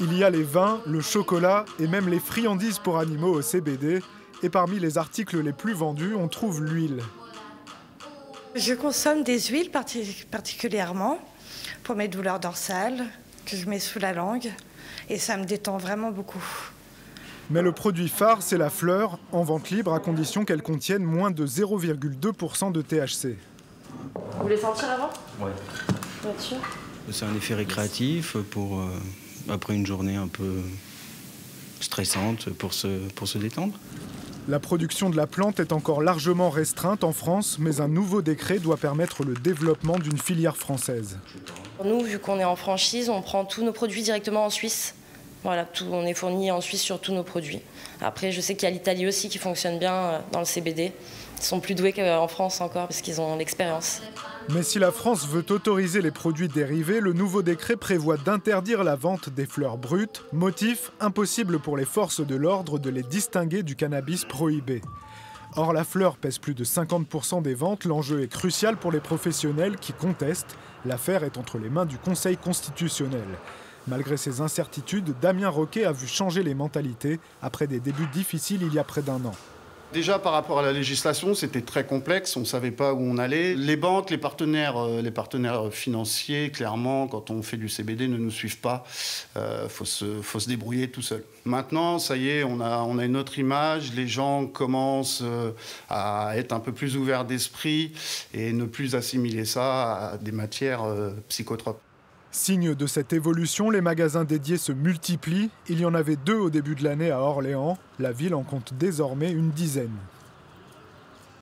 Il y a les vins, le chocolat et même les friandises pour animaux au CBD. Et parmi les articles les plus vendus, on trouve l'huile. Je consomme des huiles particulièrement pour mes douleurs dorsales, que je mets sous la langue. Et ça me détend vraiment beaucoup. Mais le produit phare, c'est la fleur, en vente libre à condition qu'elle contienne moins de 0,2% de THC. Vous voulez sentir avant? Oui. C'est un effet récréatif pour, après une journée un peu stressante, pour se détendre. La production de la plante est encore largement restreinte en France, mais un nouveau décret doit permettre le développement d'une filière française. Nous, vu qu'on est en franchise, on prend tous nos produits directement en Suisse. Voilà, on est fourni en Suisse sur tous nos produits. Après, je sais qu'il y a l'Italie aussi qui fonctionne bien dans le CBD. Ils sont plus doués qu'en France encore parce qu'ils ont l'expérience. Mais si la France veut autoriser les produits dérivés, le nouveau décret prévoit d'interdire la vente des fleurs brutes, motif impossible pour les forces de l'ordre de les distinguer du cannabis prohibé. Or, la fleur pèse plus de 50% des ventes. L'enjeu est crucial pour les professionnels qui contestent. L'affaire est entre les mains du Conseil constitutionnel. Malgré ces incertitudes, Damien Roquet a vu changer les mentalités après des débuts difficiles il y a près d'un an. Déjà, par rapport à la législation, c'était très complexe, on ne savait pas où on allait. Les banques, les partenaires financiers, clairement, quand on fait du CBD, ne nous suivent pas. Faut se débrouiller tout seul. Maintenant, ça y est, on a une autre image. Les gens commencent à être un peu plus ouverts d'esprit et ne plus assimiler ça à des matières psychotropes. Signe de cette évolution, les magasins dédiés se multiplient. Il y en avait 2 au début de l'année à Orléans. La ville en compte désormais une dizaine.